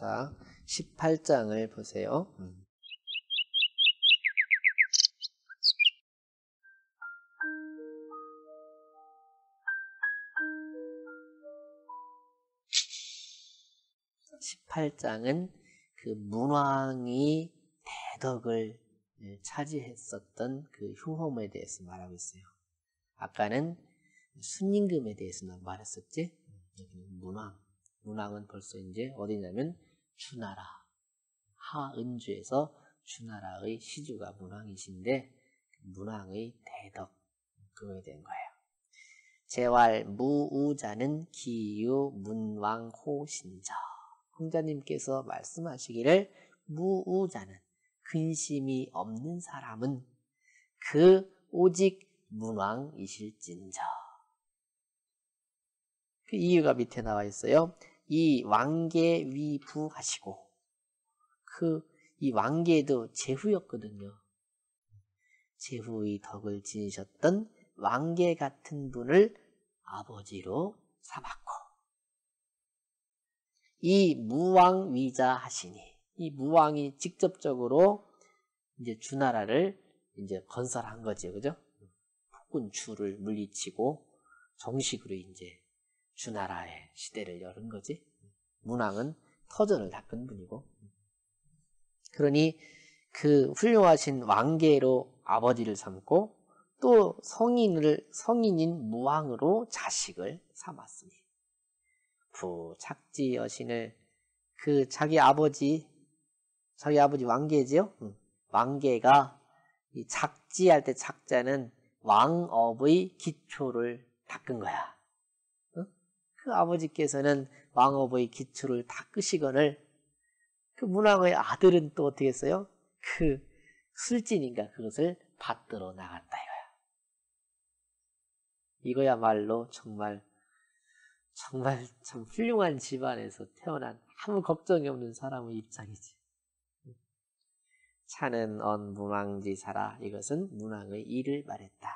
자, 18장을 보세요. 그 문왕이 대덕을 차지했었던 그 효험에 대해서 말하고 있어요. 아까는 순임금에 대해서만 말했었지. 여기는 문왕. 문왕은 벌써 이제 어디냐면 주나라, 하은주에서 주나라의 시주가 문왕이신데, 문왕의 대덕, 그거에 대한 거예요. 제왈 무우자는 기유 문왕 호신저. 공자님께서 말씀하시기를, 무우자는, 근심이 없는 사람은 그 오직 문왕이실진저. 그 이유가 밑에 나와 있어요. 이 왕계 위부하시고, 이 왕계도 제후였거든요. 제후의 덕을 지니셨던 왕계 같은 분을 아버지로 삼았고, 이 무왕 위자 하시니, 이 무왕이 직접적으로 이제 주나라를 이제 건설한 거죠. 그죠? 폭군주를 물리치고 정식으로 이제 주나라의 시대를 열은 거지. 문왕은 터전을 닦은 분이고. 그러니 그 훌륭하신 왕계로 아버지를 삼고, 또 성인인 무왕으로 자식을 삼았으니, 부착지 여신을, 그 자기 아버지 왕계지요? 왕계가 이 작지할 때 작자는 왕업의 기초를 닦은 거야. 그 아버지께서는 왕업의 기초를 닦으시거늘, 그 문왕의 아들은 또 어떻게 했어요? 그 술진인가 그것을 받들어 나갔다 이거야. 이거야말로 정말 참 훌륭한 집안에서 태어난 아무 걱정이 없는 사람의 입장이지. 차는 언 문왕지사라. 이것은 문왕의 일을 말했다.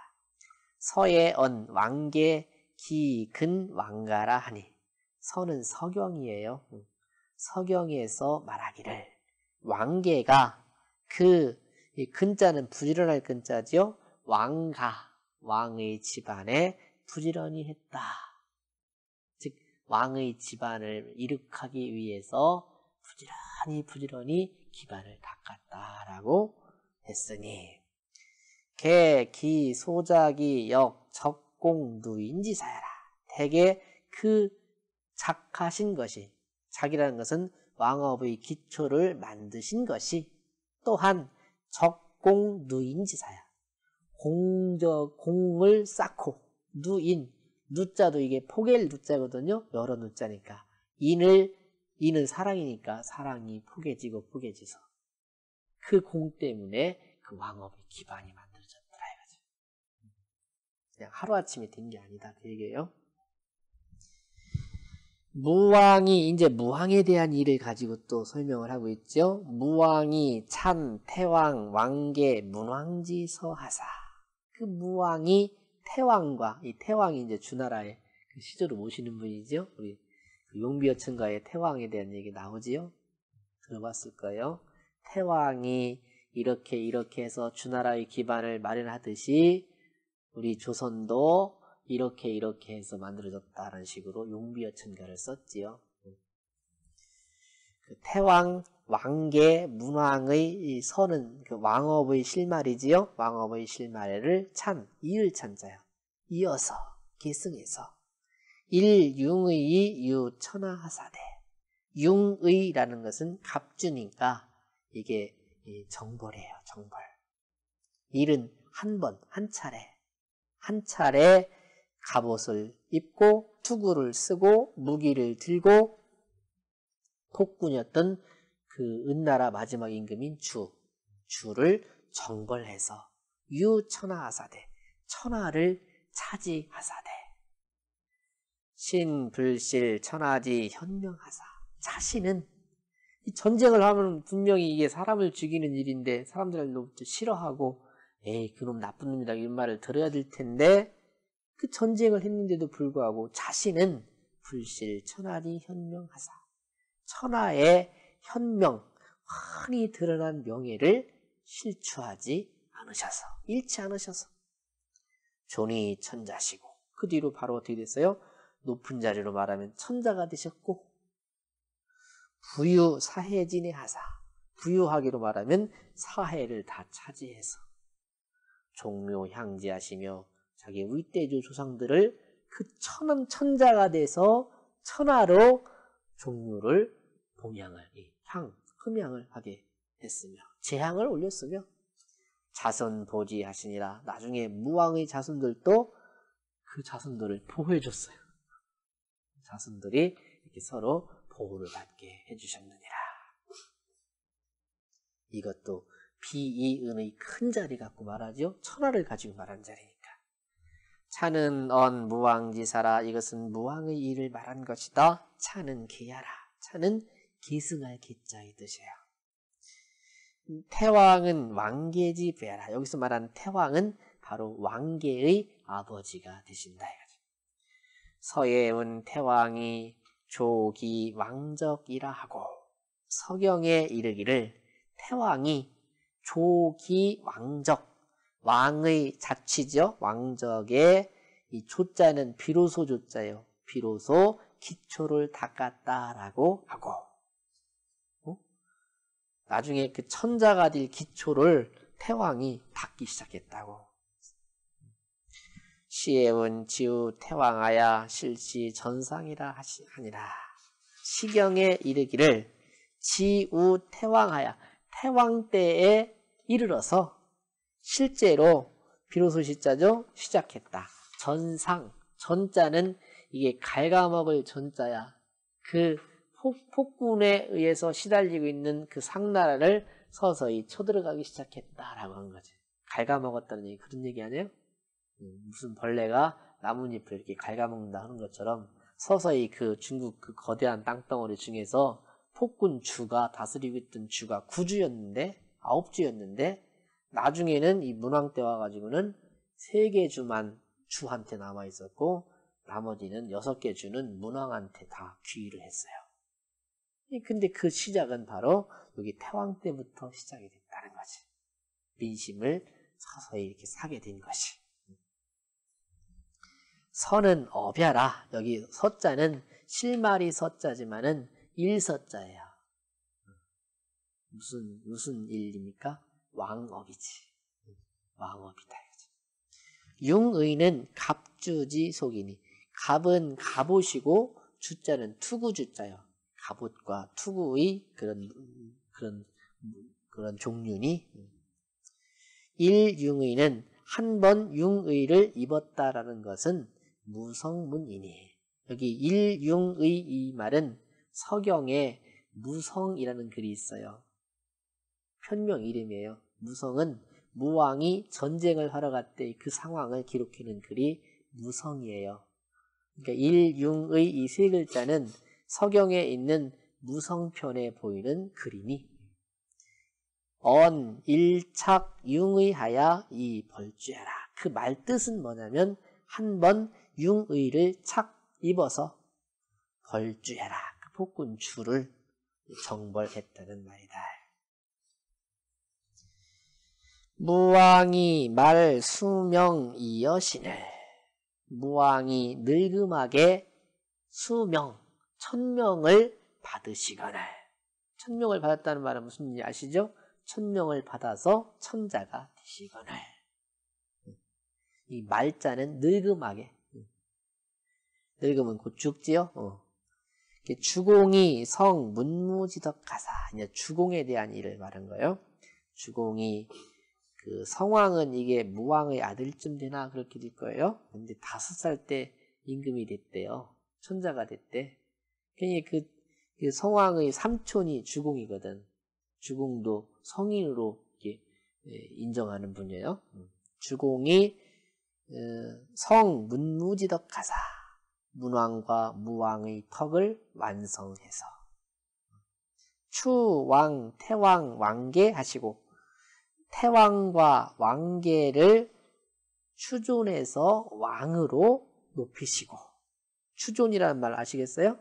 서의 언 왕계 기근 왕가라 하니, 서는 서경이에요. 서경에서 말하기를, 왕계가, 이 근자는 부지런할 근자지요. 왕가, 왕의 집안에 부지런히 했다. 왕의 집안을 일으키기 위해서 부지런히 기반을 닦았다라고 했으니, 개, 기, 소자기, 역, 적공, 누인지사야라. 대개 그 작하신 것이, 작이라는 것은 왕업의 기초를 만드신 것이, 또한 적공, 누인지사야. 공을 쌓고, 누인, 누자도 이게 포겔 누자거든요. 여러 누자니까. 이는 사랑이니까 사랑이 포개지고 포개지서 그 공 때문에 그 왕업의 기반이 만들어졌더라 이거죠. 그냥 하루아침에 된 게 아니다 그 얘기예요. 무왕이, 이제 무왕에 대한 일을 가지고 또 설명을 하고 있죠. 무왕이 찬 태왕 왕계 문왕지 서하사. 그 무왕이 태왕과, 이 태왕이 이제 주나라의 시조로 모시는 분이죠. 우리 용비어천가의 태왕에 대한 얘기 나오지요. 들어봤을 거예요. 태왕이 이렇게 해서 주나라의 기반을 마련하듯이 우리 조선도 이렇게 해서 만들어졌다는 식으로 용비어천가를 썼지요. 그 태왕 왕계 문왕의 이 선은 그 왕업의 실말이지요. 왕업의 실말을 찬, 이을 찬자요. 이어서, 계승해서. 일융의 유천하하사대. 융의라는 것은 갑주니까 이게 정벌이에요. 정벌. 일은 한 번, 한 차례 갑옷을 입고 투구를 쓰고 무기를 들고, 폭군이었던 그 은나라 마지막 임금인 주를 정벌해서 유천하하사대, 천하를 차지하사대. 신불실 천하지 현명하사. 자신은 이 전쟁을 하면 분명히 이게 사람을 죽이는 일인데 사람들로부터 싫어하고, 에이 그놈 나쁜 놈이다 이런 말을 들어야 될 텐데, 그 전쟁을 했는데도 불구하고 자신은 불실 천하지 현명하사. 천하의 현명, 환히 드러난 명예를 실추하지 않으셔서, 잃지 않으셔서 존이 천자시고, 그 뒤로 바로 어떻게 됐어요? 높은 자리로 말하면 천자가 되셨고, 부유 사해진의 하사, 부유하기로 말하면 사해를 다 차지해서 종묘 향지하시며 자기 윗대조 조상들을 그 천은 천자가 돼서 천하로 종묘를 봉양을, 흠양을 하게 했으며 재향을 올렸으며 자선 보지하시니라. 나중에 무왕의 자손들도 그 자손들을 보호해줬어요. 자손들이 이렇게 서로 보호를 받게 해주셨느니라. 이것도 비이은의 큰 자리 갖고 말하죠. 천하를 가지고 말한 자리니까. 차는 언 무왕지사라. 이것은 무왕의 일을 말한 것이다. 차는 계야라. 차는 계승할 계자의 뜻이에요. 태왕은 왕계지 배라. 여기서 말한 태왕은 바로 왕계의 아버지가 되신다. 서예운 태왕이 조기 왕적이라 하고, 서경에 이르기를 태왕이 조기 왕적, 왕의 자치죠. 왕적의 이 조자는 비로소 조자예요. 비로소 기초를 닦았다라고 하고, 나중에 그 천자가 될 기초를 태왕이 닦기 시작했다고. 시에운 지우 태왕하야 실시 전상이라 하니라. 시경에 이르기를 지우 태왕하야, 태왕 때에 이르러서 실제로, 비로소 시자죠, 시작했다. 전상, 전자는 이게 갉아먹을 전자야. 그 폭군에 의해서 시달리고 있는 그 상나라를 서서히 쳐들어가기 시작했다라고 한 거지. 갉아먹었다는 얘기, 그런 얘기 아니에요? 무슨 벌레가 나뭇잎을 이렇게 갉아먹는다 하는 것처럼 서서히 그 중국 그 거대한 땅덩어리 중에서 폭군 주가 다스리고 있던 주가 9주였는데 9주였는데 나중에는 이 문왕 때 와가지고는 3개 주만 주한테 남아있었고 나머지는 6개 주는 문왕한테 다 귀의를 했어요. 근데 그 시작은 바로 여기 태왕 때부터 시작이 됐다는 거지. 민심을 서서히 이렇게 사게 된 것이. 서는 업야라. 여기 서자는 실마리 서자지만은 일서자예요. 무슨 일입니까? 왕업이지. 왕업이다. 융의는 갑주지 속이니. 갑은 갑옷이고 주자는 투구주자예요. 갑옷과 투구의 그런 종류니. 일융의는 한 번 융의를 입었다라는 것은 무성문이니. 여기 일융의 이 말은 서경에 무성이라는 글이 있어요. 편명 이름이에요. 무성은 무왕이 전쟁을 하러 갈 때 그 상황을 기록하는 글이 무성이에요. 그러니까 일융의 이 세 글자는 서경에 있는 무성편에 보이는 글이니. 언 일착융의 하야 이 벌주야라. 그 말뜻은 뭐냐면 한 번 융의를 착 입어서 벌주야라. 그 폭군주를 정벌했다는 말이다. 무왕이 말 수명이여신을. 무왕이 늙음하게 수명, 천명을 받으시거늘. 천명을 받았다는 말은 무슨 일인지 아시죠? 천명을 받아서 천자가 되시거늘. 이 말자는 늙음하게. 늙음은 곧 죽지요. 주공이 성 문무지덕가사. 이제 주공에 대한 일을 말한 거예요. 주공이 그 성왕은 이게 무왕의 아들쯤 되나 그렇게 될 거예요. 근데 5살 때 임금이 됐대요. 천자가 됐대. 그러니까 그 성왕의 삼촌이 주공이거든. 주공도 성인으로 이렇게 인정하는 분이에요. 주공이 성 문무지덕하사. 문왕과 무왕의 턱을 완성해서 추왕 태왕 왕계 하시고, 태왕과 왕계를 추존해서 왕으로 높이시고. 추존이라는 말 아시겠어요?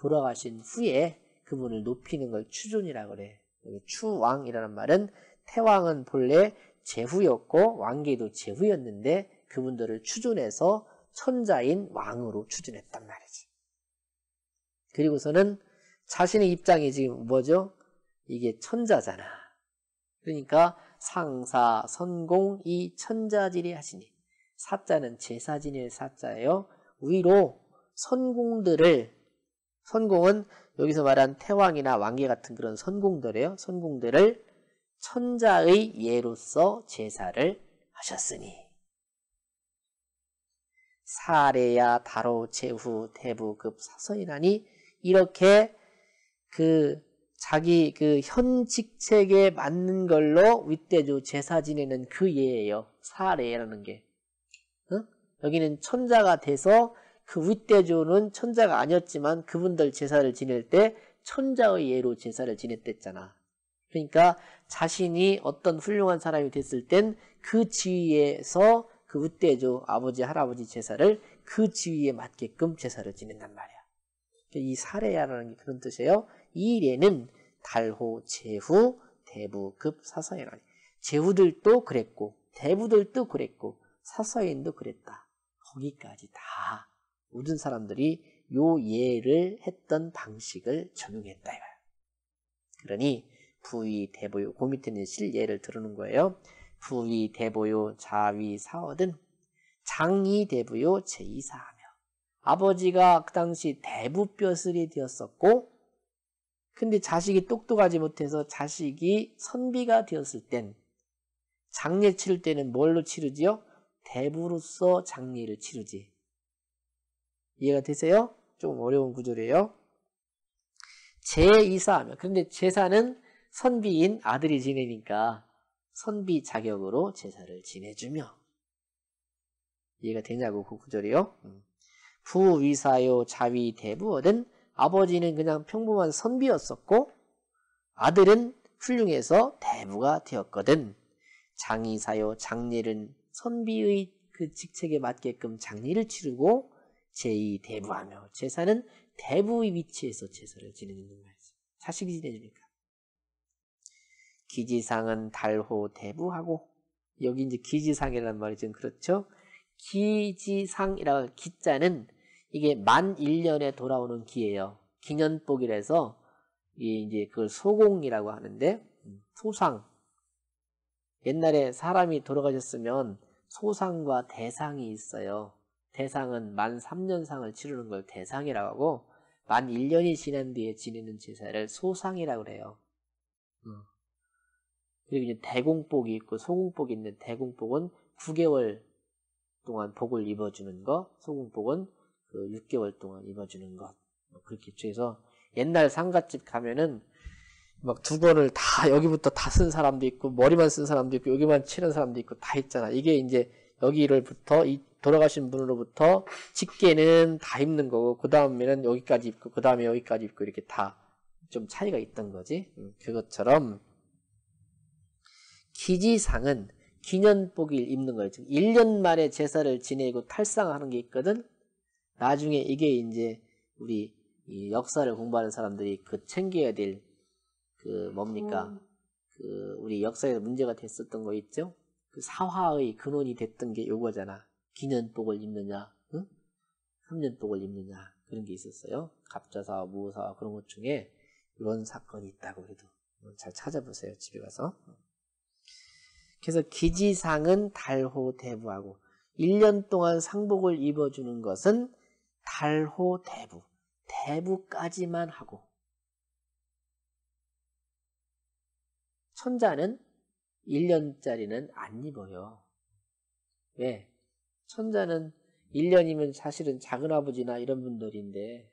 돌아가신 후에 그분을 높이는 걸 추존이라고 그래. 여기 추왕이라는 말은 태왕은 본래 제후였고 왕계도 제후였는데 그분들을 추존해서 천자인 왕으로 추존했단 말이지. 그리고서는 자신의 입장이 지금 뭐죠? 이게 천자잖아. 그러니까 상사 선공 이 천자질이 하시니, 사자는 제사 지낼 사자예요. 위로 선공들을, 선공은 여기서 말한 태왕이나 왕계 같은 그런 선공들이에요. 선공들을 천자의 예로서 제사를 하셨으니, 사례야 다로 제후 대부급 사서이라니, 이렇게 그 자기 그 현직책에 맞는 걸로 윗대조 제사 지내는 그 예예요. 사례라는 게. 응? 여기는 천자가 돼서 그 윗대조는 천자가 아니었지만 그분들 제사를 지낼 때 천자의 예로 제사를 지냈댔잖아. 그러니까 자신이 어떤 훌륭한 사람이 됐을 땐 그 지위에서 그 윗대조 아버지 할아버지 제사를 그 지위에 맞게끔 제사를 지낸단 말이야. 이 사례야라는 게 그런 뜻이에요. 이례는 달호 제후 대부급 사서이라니, 제후들도 그랬고 대부들도 그랬고 사서인도 그랬다. 거기까지 다 모든 사람들이 요 예를 했던 방식을 적용했다 이거야. 그러니 부위 대보요, 그 밑에는 실예를 들으는 거예요. 부위 대보요 자위 사어든 장이 대부요 제2사하며, 아버지가 그 당시 대부뼈슬이 되었었고 근데 자식이 똑똑하지 못해서 자식이 선비가 되었을 땐 장례 치를 때는 뭘로 치르지요? 대부로서 장례를 치르지. 이해가 되세요? 좀 어려운 구절이에요. 제2사하며, 그런데 제사는 선비인 아들이 지내니까 선비 자격으로 제사를 지내주며. 이해가 되냐고 그 구절이요. 부위사요 자위 대부어든, 아버지는 그냥 평범한 선비였었고 아들은 훌륭해서 대부가 되었거든. 장의사요 장례는 선비의 그 직책에 맞게끔 장례를 치르고, 제2 대부하며 제사는 대부의 위치에서 제사를 지내는 말이지. 자식이 지내주니까. 기지상은 달호 대부하고, 여기 이제 기지상이라는 말이 지금 그렇죠. 기지상이라고 기자는 이게 만 1년에 돌아오는 기예요. 기년복이라서 이제 그걸 소공이라고 하는데, 소상. 옛날에 사람이 돌아가셨으면 소상과 대상이 있어요. 대상은 만 3년상을 치르는 걸 대상이라고 하고, 만 1년이 지난 뒤에 지내는 제사를 소상이라고 해요. 그리고 이제 대공복이 있고 소공복이 있는데, 대공복은 9개월 동안 복을 입어주는 거, 소공복은 그 6개월 동안 입어주는 것. 그렇게 해서 옛날 상갓집 가면은 막 두건을 다 여기부터 다 쓴 사람도 있고 머리만 쓴 사람도 있고 여기만 칠한 사람도 있고 다 있잖아. 이게 이제 여기를부터 이 돌아가신 분으로부터 직계는 다 입는 거고, 그 다음에는 여기까지 입고 그 다음에 여기까지 입고 이렇게 다 좀 차이가 있던 거지. 그것처럼 기지상은 기년복을 입는 거예요. 즉 1년 만에 제사를 지내고 탈상하는 게 있거든. 나중에 이게 이제 우리 이 역사를 공부하는 사람들이 그 챙겨야 될 그 뭡니까? 그 우리 역사에서 문제가 됐었던 거 있죠? 그 사화의 근원이 됐던 게 요거잖아. 기년복을 입느냐, 응? 3년복을 입느냐, 그런 게 있었어요. 갑자사와 무사와 그런 것 중에 이런 사건이 있다고 해도 잘 찾아보세요. 집에 가서. 그래서 기지상은 달호 대부하고, 1년 동안 상복을 입어주는 것은 달호 대부, 대부까지만 하고, 천자는 1년짜리는 안 입어요. 왜? 천자는 1년이면 사실은 작은아버지나 이런 분들인데,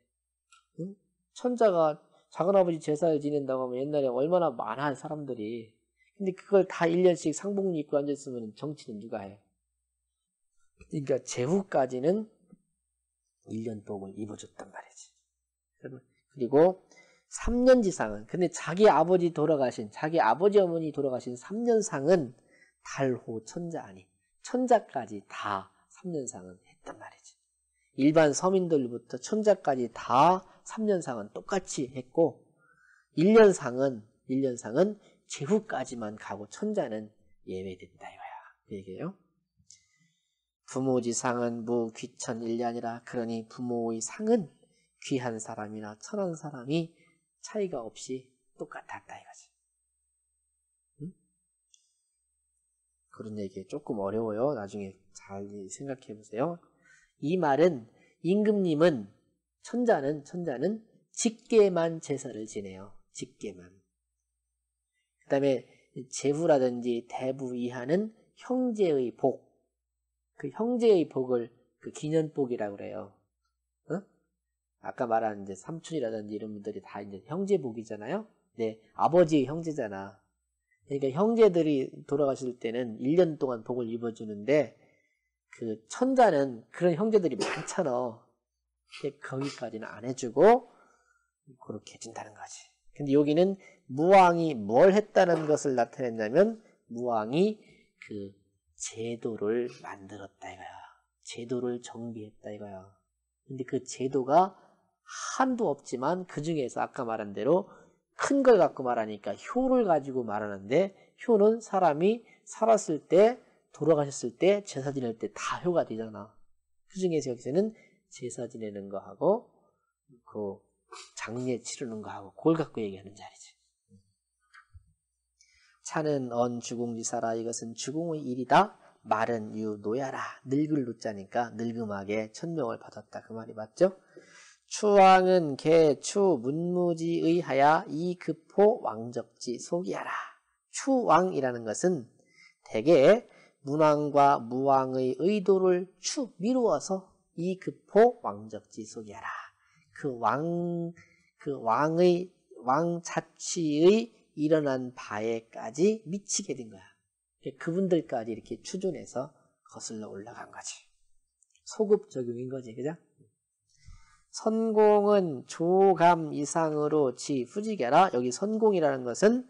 응? 천자가 작은아버지 제사를 지낸다고 하면 옛날에 얼마나 많아 사람들이. 근데 그걸 다 1년씩 상복 입고 앉았으면 정치는 누가 해? 그러니까 제후까지는 1년 복을 입어줬단 말이지. 그리고 3년지상은, 근데 자기 아버지 돌아가신, 자기 아버지 어머니 돌아가신 3년상은 달호 천자 아니, 천자까지 다 3년상은 했단 말이지. 일반 서민들부터 천자까지 다 3년상은 똑같이 했고, 1년상은 제후까지만 가고 천자는 예외된다 이거야. 그 얘기예요. 부모지상은 무 귀천 일년이라. 그러니 부모의 상은 귀한 사람이나 천한 사람이 차이가 없이 똑같았다 이거지. 응? 그런 얘기 조금 어려워요. 나중에 잘 생각해 보세요. 이 말은 임금님은 천자는 직계만 제사를 지내요. 직계만. 그 다음에 제후라든지 대부 이하는 형제의 복. 그 형제의 복을 그 기년복이라고 그래요. 어? 아까 말한 이제 삼촌이라든지 이런 분들이 다 이제 형제복이잖아요. 네, 아버지의 형제잖아. 그러니까 형제들이 돌아가실 때는 1년 동안 복을 입어주는데 그 천자는 그런 형제들이 많잖아. 거기까지는 안 해주고 그렇게 해준다는 거지. 근데 여기는 무왕이 뭘 했다는 것을 나타냈냐면 무왕이 그 제도를 만들었다 이거야. 제도를 정비했다 이거야. 근데 그 제도가 한도 없지만 그 중에서 아까 말한 대로 큰 걸 갖고 말하니까 효를 가지고 말하는데, 효는 사람이 살았을 때 돌아가셨을 때 제사 지낼 때 다 효가 되잖아. 그 중에서 여기서는 제사 지내는 거 하고 그 장례 치르는 거 하고 그걸 갖고 얘기하는 자리지. 차는 언 주공지사라. 이것은 주공의 일이다. 말은 유 노야라. 늙을 노자니까 늙음하게 천명을 받았다 그 말이 맞죠? 추왕은 개 추 문무지의 하야 이 급호 왕적지 속이하라. 추왕이라는 것은 대개 문왕과 무왕의 의도를 추 미루어서 이 급호 왕적지 속이하라. 왕 자취의 일어난 바에까지 미치게 된 거야. 그분들까지 이렇게 추존해서 거슬러 올라간 거지. 소급 적용인 거지, 그죠? 선공은 조감 이상으로 지 후직해라. 여기 선공이라는 것은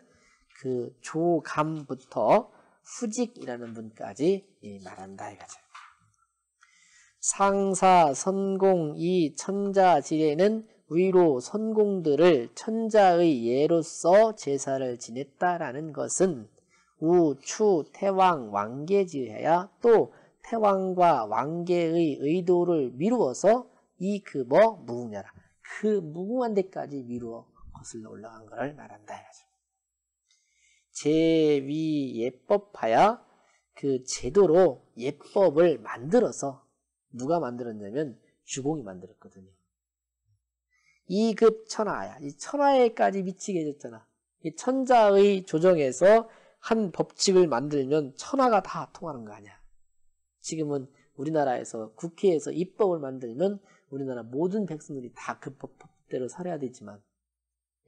그 조감부터 후직이라는 분까지 말한다 이거죠. 상사 선공 이 천자 지례는 위로 선공들을 천자의 예로서 제사를 지냈다라는 것은 우추 태왕 왕계지하야 또 태왕과 왕계의 의도를 미루어서 이 급어 무궁야라. 그 무궁한 데까지 미루어 거슬러 올라간 것을 말한다 해가지고. 제위 예법하야 그 제도로 예법을 만들어서 누가 만들었냐면 주공이 만들었거든요. 이급 천하야. 이 천하에까지 미치게 해줬잖아. 이 천자의 조정에서 한 법칙을 만들면 천하가 다 통하는 거 아니야. 지금은 우리나라에서 국회에서 입법을 만들면 우리나라 모든 백성들이 다 그 법대로 살아야 되지만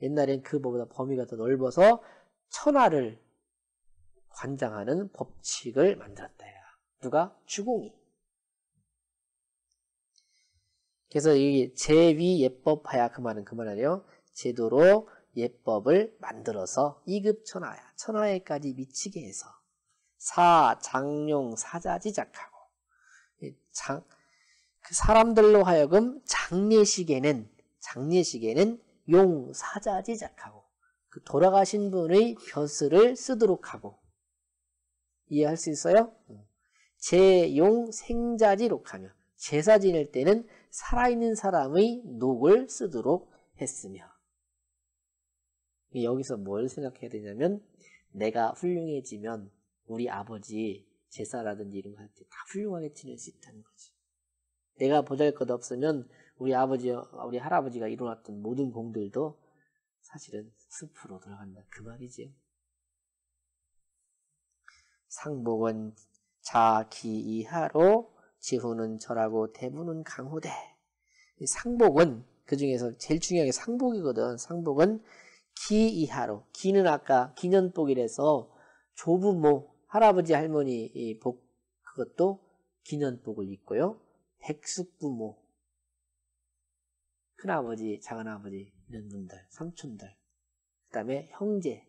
옛날엔 그 법보다 범위가 더 넓어서 천하를 관장하는 법칙을 만들었다. 누가? 주공이. 그래서 이 제위 예법하야 그 말은 그 말이에요. 제도로 예법을 만들어서 이급 천하야 천하에까지 미치게 해서 사 장용 사자지작하고 그 사람들로 하여금 장례식에는 용 사자지작하고 그 돌아가신 분의 벼슬을 쓰도록 하고. 이해할 수 있어요? 제용 생자지록 하며 제사 지낼 때는 살아있는 사람의 녹을 쓰도록 했으며. 여기서 뭘 생각해야 되냐면 내가 훌륭해지면 우리 아버지 제사라든지 이런 거 할 때 다 훌륭하게 지낼 수 있다는 거지. 내가 보잘것없으면 우리 할아버지가 이뤄놨던 모든 공들도 사실은 숲으로 들어간다 그 말이지. 상복은 자기 이하로 지후는 절하고 대부는 강호대. 상복은 그 중에서 제일 중요한 게 상복이거든. 상복은 기 이하로. 기는 아까 기년복이라서 조부모, 할아버지, 할머니 복 그것도 기년복을 입고요. 백숙부모, 큰아버지, 작은아버지 이런 분들, 삼촌들, 그 다음에 형제,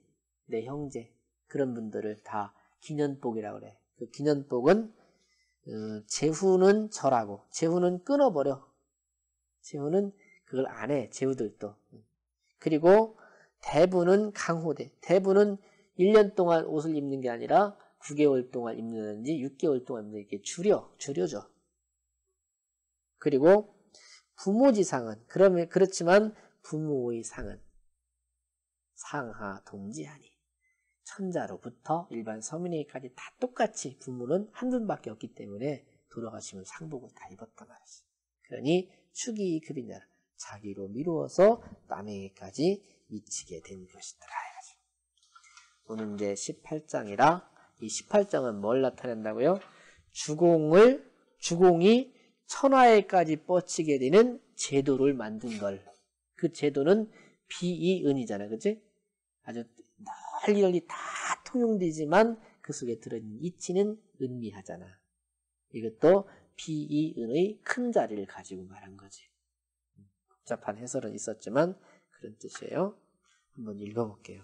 내 형제 그런 분들을 다 기년복이라고 그래. 그 기년복은 제후는 절하고, 제후는 끊어버려. 제후는 그걸 안 해, 제후들도. 그리고 대부는 강호대, 대부는 1년 동안 옷을 입는 게 아니라 9개월 동안 입는지 6개월 동안 입는지 이렇게 줄여줘. 그리고 부모지상은, 그렇지만 부모의 상은 상하 동지하니, 천자로부터 일반 서민에게까지 다 똑같이 부모는 한 분밖에 없기 때문에 돌아가시면 상복을 다 입었단 말이지. 그러니 축이 급이냐, 자기로 미루어서 남에게까지 미치게 된 것이더라. 오늘 이제 18장이라 이 18장은 뭘 나타낸다고요? 주공이 천하에까지 뻗치게 되는 제도를 만든 걸. 그 제도는 비이은이잖아, 그치? 아주 널리 다 통용되지만 그 속에 들어있는 이치는 은미하잖아. 이것도 비이은의 큰 자리를 가지고 말한 거지. 복잡한 해설은 있었지만 그런 뜻이에요. 한번 읽어볼게요.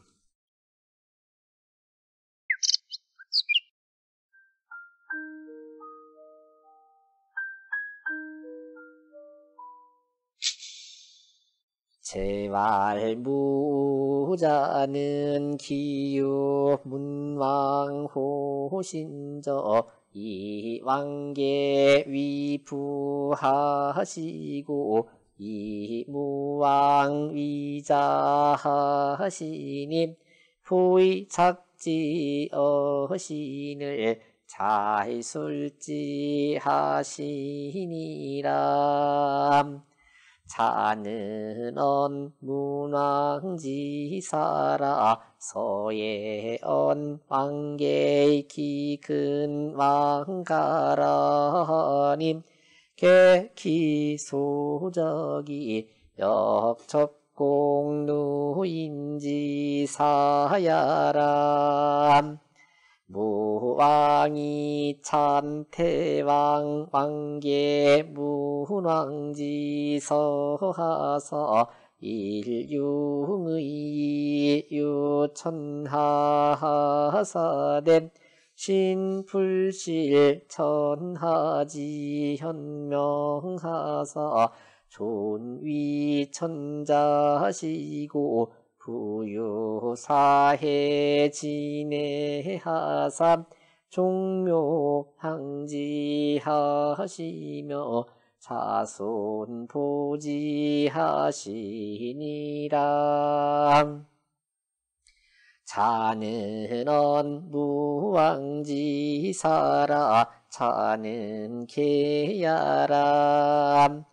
제발 무자는 기유 문왕 호신저 이왕계 위부하시고 이무왕 위자하시님 포의착지어신을 잘술지하시니라. 자는 언문왕지사라 서예 언왕계기근왕가라님 개기소적이 역첩공누인지사야람. 무왕이 찬태왕 왕계 문왕지서하서 일융의 유천하사됨 신불실 천하지현명하사 존위천자시고 부유사해 지내하삼 종묘항지하시며 자손보지하시니라. 자는 언무왕지사라 자는 계야람.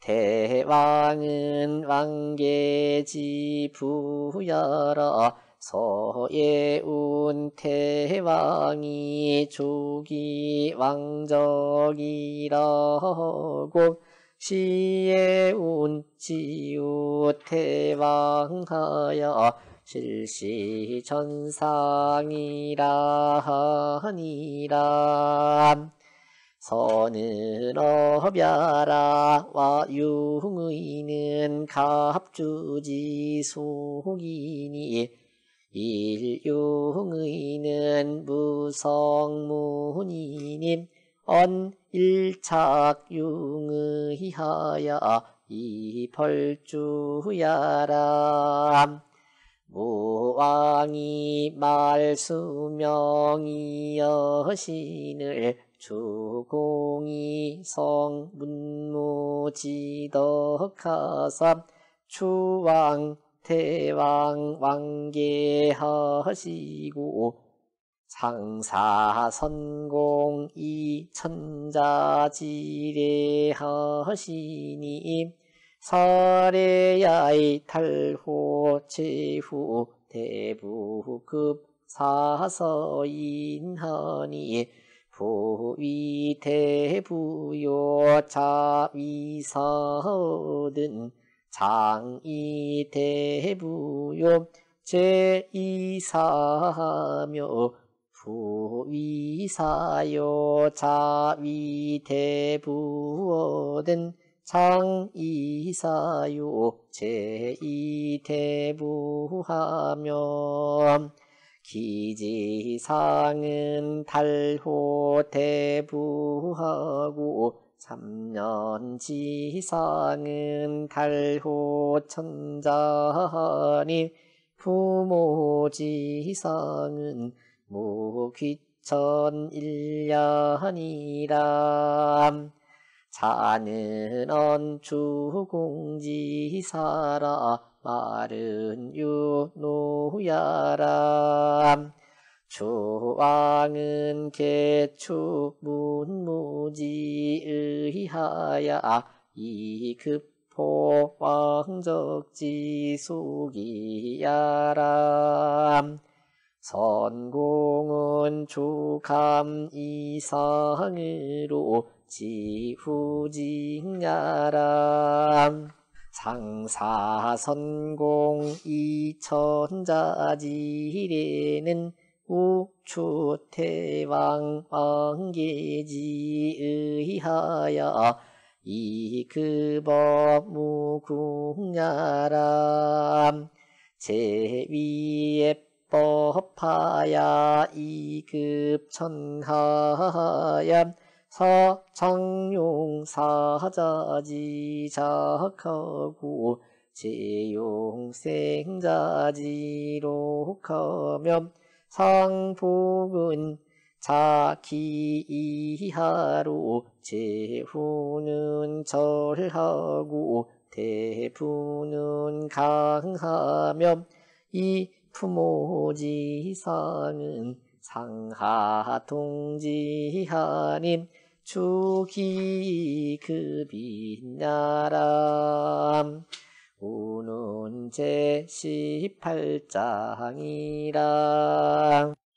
대왕은 왕계지부여라 서예운 태왕이 조기왕적이라고 시예운 지우태왕하여 실시천상이라 하니라. 선은 업야라 와융의는 갑주지속이니 일융의는 무성문이니 언일착융의하야 이벌주야라. 무왕이 말수명이여신을 주공이 성문무지덕하삼 추왕 태왕 왕계하시고 상사선공 이천자지례하시니 사례야의 탈호 제후 대부급 사서인하니 부위대부요 자위사든 장이대부요 제이사하며 부위사요 자위대부어든 장이사요 제이대부하며 기지상은 달호대부하고 3년지상은 달호천자하니 부모지상은 무귀천일년이라. 자는 언주공지사라 말은 유노야라. 주왕은 개추문무지의하야 이급포왕적지속이야라. 선공은 주감이상으로 지후직야라. 상사선공 이천자지래는 우추태왕 왕계지의하야 이급법무궁야라. 제위의 법하야 이급천하야 서창용사자지작하고 제용생자지록하면 상복은 자기 이하로 제후는 절하고 대부는 강하며 이 부모지상은 상하통지하님 주기급이냐라. 우는 제18장이라